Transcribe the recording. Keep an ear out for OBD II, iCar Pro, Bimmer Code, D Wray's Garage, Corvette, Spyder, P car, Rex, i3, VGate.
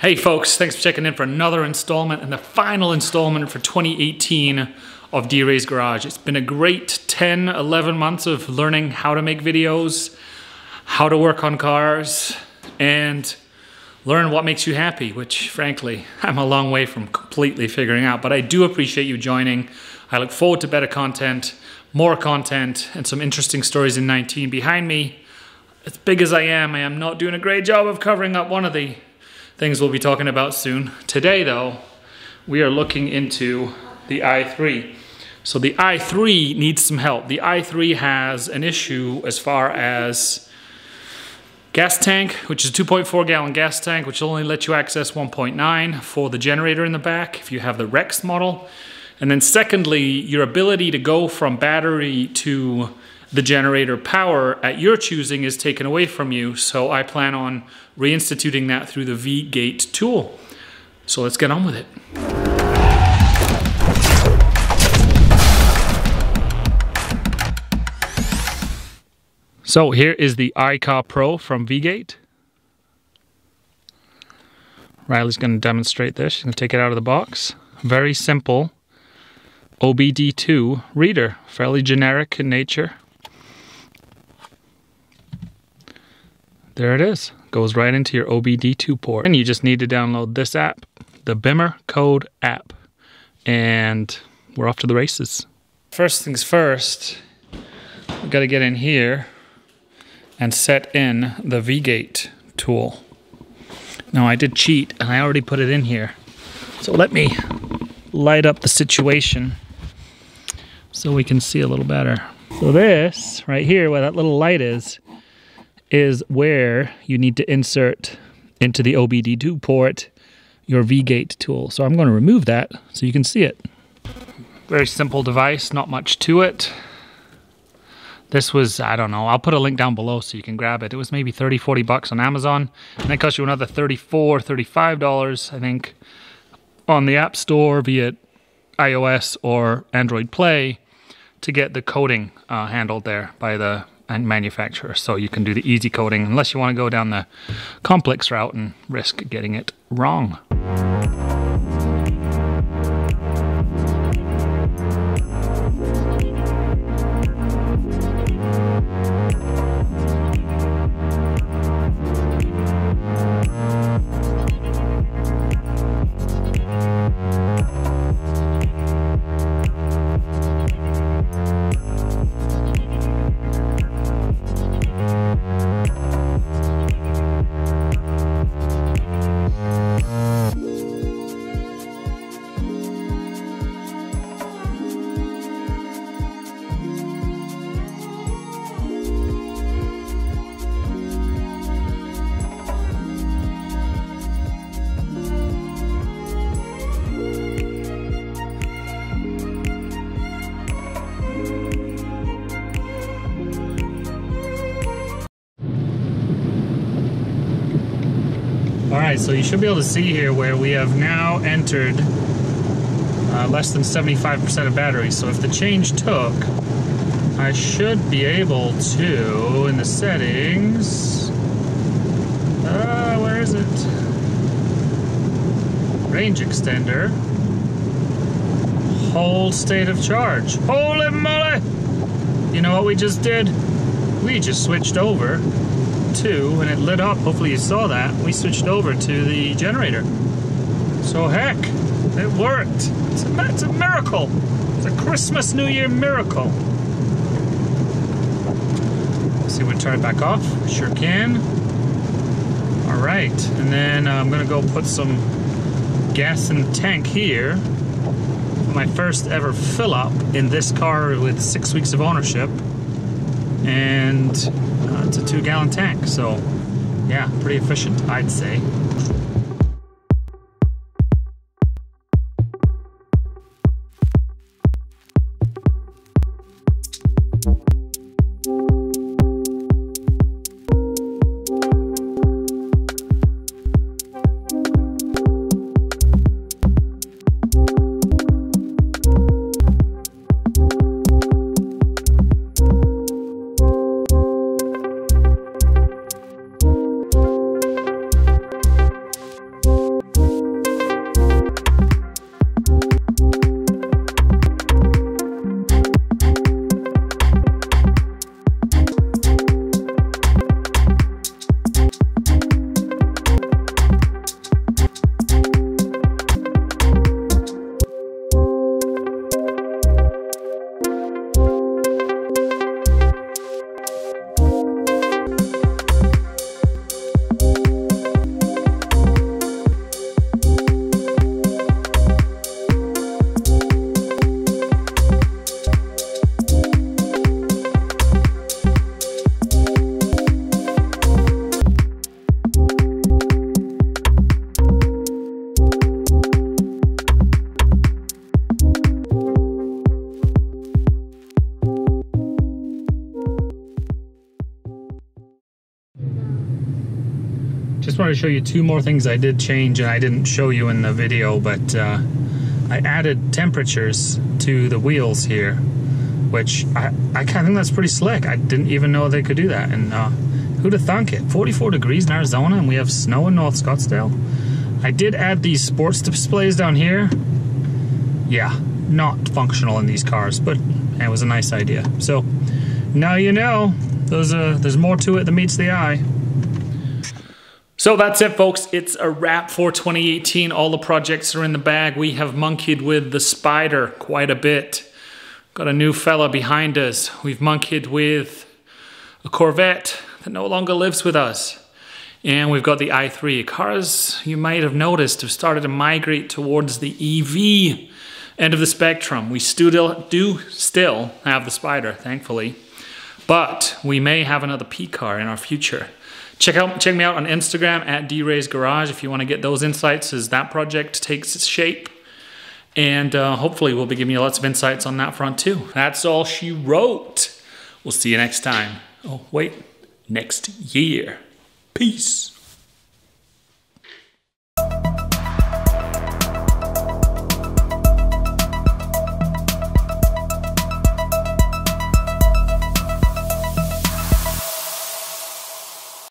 Hey folks, thanks for checking in for another installment and the final installment for 2018 of D Wray's Garage. It's been a great 10, 11 months of learning how to make videos, how to work on cars, and learn what makes you happy, which frankly, I'm a long way from completely figuring out, but I do appreciate you joining. I look forward to better content, more content, and some interesting stories in 19 behind me. As big as I am not doing a great job of covering up one of the things we'll be talking about soon. Today though, we are looking into the i3. So the i3 needs some help. The i3 has an issue as far as gas tank, which is a 2.4 gallon gas tank, which will only let you access 1.9 for the generator in the back if you have the Rex model. And then secondly, your ability to go from battery to the generator power at your choosing is taken away from you, so I plan on reinstituting that through the VGate tool. So let's get on with it. So here is the iCar Pro from VGate. Riley's going to demonstrate this. She's going to take it out of the box. Very simple OBD II reader, fairly generic in nature. There it is, goes right into your OBD2 port. And you just need to download this app, the Bimmer Code app, and we're off to the races. First things first, we've got to get in here and set in the VGate tool. Now I did cheat and I already put it in here. So let me light up the situation so we can see a little better. So this right here, where that little light is where you need to insert into the OBD2 port your VGate tool. So I'm going to remove that so you can see it. Very simple device, not much to it. This was, I don't know, I'll put a link down below so you can grab it. It was maybe 30, 40 bucks on Amazon, and it cost you another $34, $35, I think, on the App Store, be it iOS or Android Play, to get the coding handled there by the and manufacturer, so you can do the easy coding unless you want to go down the complex route and risk getting it wrong. So you should be able to see here where we have now entered less than 75% of battery. So if the change took, I should be able to, in the settings, where is it? Range extender, whole state of charge. Holy moly! You know what we just did? We just switched over to, and it lit up, hopefully you saw that, we switched over to the generator. So heck, it worked. It's a miracle. It's a Christmas New Year miracle. Let's see if we can turn it back off. We sure can. All right, and then I'm gonna go put some gas in the tank here. My first ever fill up in this car with 6 weeks of ownership. And it's a 2 gallon tank, so yeah, pretty efficient, I'd say. wanted to show you two more things I did change and I didn't show you in the video, but I added temperatures to the wheels here, which I kind of think that's pretty slick. I didn't even know they could do that, and who'd have thunk it? 44 degrees in Arizona, and we have snow in North Scottsdale. I did add these sports displays down here. Yeah, not functional in these cars, but it was a nice idea. So now you know, there's more to it than meets the eye. So that's it, folks. It's a wrap for 2018. All the projects are in the bag. We have monkeyed with the Spyder quite a bit. Got a new fella behind us. We've monkeyed with a Corvette that no longer lives with us. And we've got the i3. Cars, you might have noticed, have started to migrate towards the EV end of the spectrum. We still have the Spyder, thankfully. But we may have another P car in our future. Check me out on Instagram at D Wray's Garage if you want to get those insights as that project takes its shape. And hopefully we'll be giving you lots of insights on that front too. That's all she wrote. We'll see you next time. Oh, wait, next year. Peace.